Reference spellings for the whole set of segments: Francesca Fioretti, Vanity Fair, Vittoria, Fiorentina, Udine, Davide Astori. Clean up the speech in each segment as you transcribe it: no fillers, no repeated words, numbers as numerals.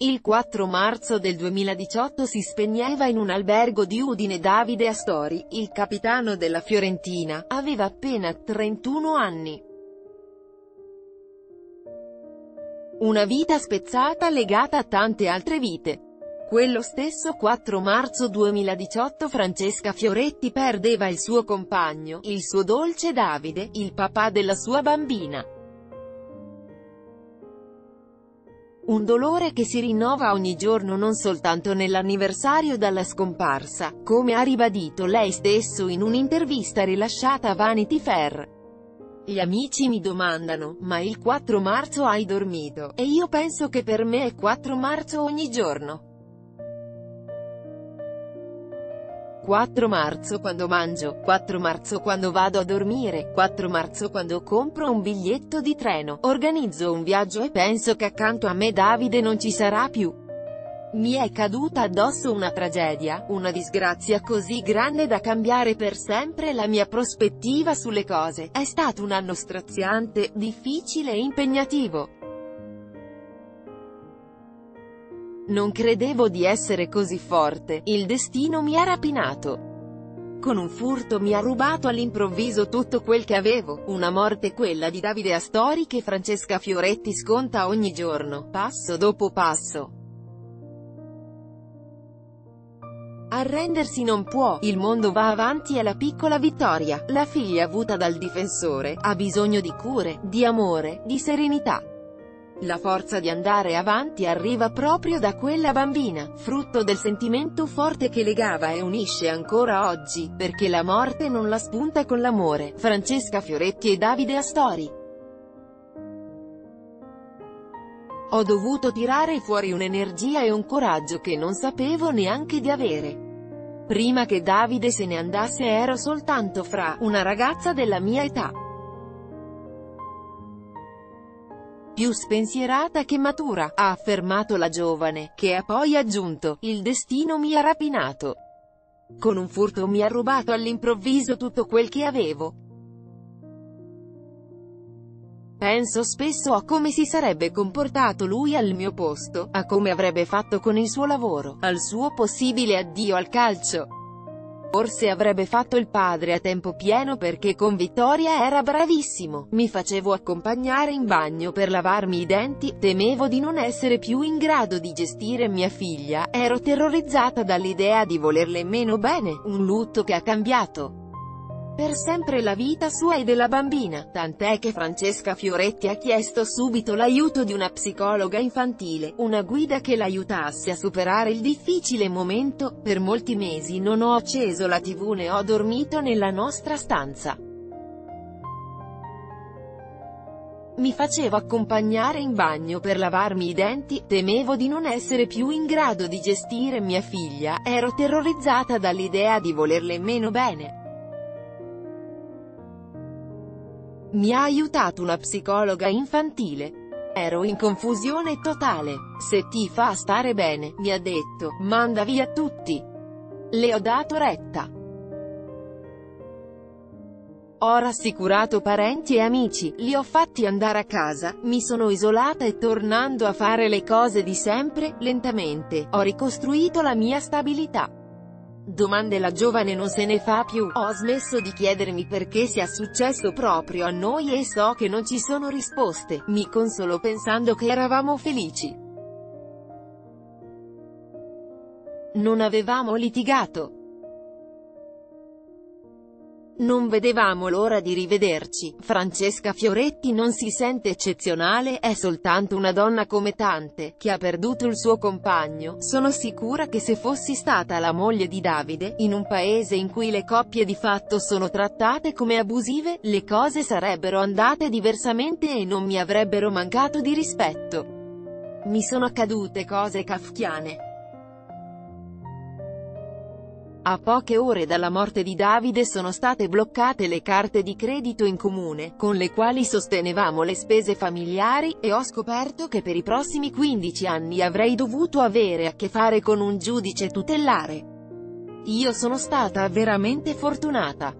Il 4 marzo del 2018 si spegneva in un albergo di Udine Davide Astori, il capitano della Fiorentina, aveva appena 31 anni. Una vita spezzata legata a tante altre vite. Quello stesso 4 marzo 2018 Francesca Fioretti perdeva il suo compagno, il suo dolce Davide, il papà della sua bambina. Un dolore che si rinnova ogni giorno non soltanto nell'anniversario dalla scomparsa, come ha ribadito lei stesso in un'intervista rilasciata a Vanity Fair. Gli amici mi domandano, ma il 4 marzo hai dormito? E io penso che per me è 4 marzo ogni giorno. 4 marzo quando mangio, 4 marzo quando vado a dormire, 4 marzo quando compro un biglietto di treno, organizzo un viaggio e penso che accanto a me Davide non ci sarà più. Mi è caduta addosso una tragedia, una disgrazia così grande da cambiare per sempre la mia prospettiva sulle cose. È stato un anno straziante, difficile e impegnativo. Non credevo di essere così forte, il destino mi ha rapinato. Con un furto mi ha rubato all'improvviso tutto quel che avevo, una morte quella di Davide Astori che Francesca Fioretti sconta ogni giorno, passo dopo passo. Arrendersi non può, il mondo va avanti e la piccola Vittoria, la figlia avuta dal difensore, ha bisogno di cure, di amore, di serenità. La forza di andare avanti arriva proprio da quella bambina, frutto del sentimento forte che legava e unisce ancora oggi, perché la morte non la spunta con l'amore. Francesca Fioretti e Davide Astori. Ho dovuto tirare fuori un'energia e un coraggio che non sapevo neanche di avere. Prima che Davide se ne andasse ero soltanto fra una ragazza della mia età. Più spensierata che matura, ha affermato la giovane, che ha poi aggiunto, il destino mi ha rapinato. Con un furto mi ha rubato all'improvviso tutto quel che avevo. Penso spesso a come si sarebbe comportato lui al mio posto, a come avrebbe fatto con il suo lavoro, al suo possibile addio al calcio. Forse avrebbe fatto il padre a tempo pieno perché con Vittoria era bravissimo, mi facevo accompagnare in bagno per lavarmi i denti, temevo di non essere più in grado di gestire mia figlia, ero terrorizzata dall'idea di volerle meno bene, un lutto che ha cambiato per sempre la vita sua e della bambina, tant'è che Francesca Fioretti ha chiesto subito l'aiuto di una psicologa infantile, una guida che l'aiutasse a superare il difficile momento. Per molti mesi non ho acceso la TV né ho dormito nella nostra stanza. Mi facevo accompagnare in bagno per lavarmi i denti, temevo di non essere più in grado di gestire mia figlia, ero terrorizzata dall'idea di volerle meno bene. Mi ha aiutato una psicologa infantile. Ero in confusione totale. Se ti fa stare bene, mi ha detto, manda via tutti. Le ho dato retta. Ho rassicurato parenti e amici, li ho fatti andare a casa, mi sono isolata e tornando a fare le cose di sempre, lentamente, ho ricostruito la mia stabilità. Domande la giovane non se ne fa più, ho smesso di chiedermi perché sia successo proprio a noi e so che non ci sono risposte, mi consolo pensando che eravamo felici. Non avevamo litigato. Non vedevamo l'ora di rivederci. Francesca Fioretti non si sente eccezionale, è soltanto una donna come tante, che ha perduto il suo compagno. Sono sicura che se fossi stata la moglie di Davide, in un paese in cui le coppie di fatto sono trattate come abusive, le cose sarebbero andate diversamente e non mi avrebbero mancato di rispetto. Mi sono accadute cose kafkiane. A poche ore dalla morte di Davide sono state bloccate le carte di credito in comune, con le quali sostenevamo le spese familiari, e ho scoperto che per i prossimi 15 anni avrei dovuto avere a che fare con un giudice tutelare. Io sono stata veramente fortunata.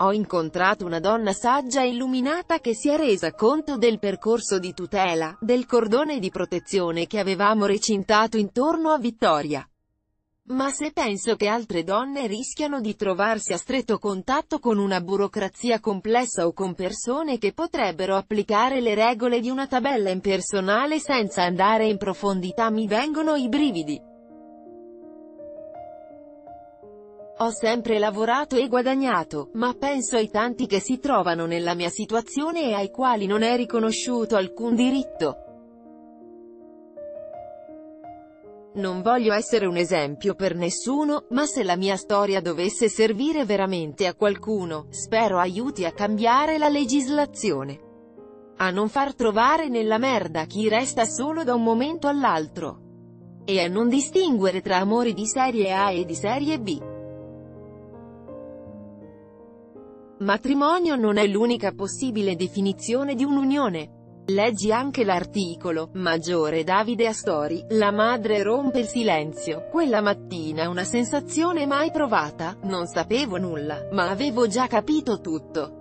Ho incontrato una donna saggia e illuminata che si è resa conto del percorso di tutela, del cordone di protezione che avevamo recintato intorno a Vittoria. Ma se penso che altre donne rischiano di trovarsi a stretto contatto con una burocrazia complessa o con persone che potrebbero applicare le regole di una tabella impersonale senza andare in profondità, mi vengono i brividi. Ho sempre lavorato e guadagnato, ma penso ai tanti che si trovano nella mia situazione e ai quali non è riconosciuto alcun diritto. Non voglio essere un esempio per nessuno, ma se la mia storia dovesse servire veramente a qualcuno, spero aiuti a cambiare la legislazione. A non far trovare nella merda chi resta solo da un momento all'altro. E a non distinguere tra amori di serie A e di serie B. Matrimonio non è l'unica possibile definizione di un'unione. Leggi anche l'articolo, Maggiore Davide Astori, la madre rompe il silenzio. Quella mattina una sensazione mai provata, non sapevo nulla, ma avevo già capito tutto.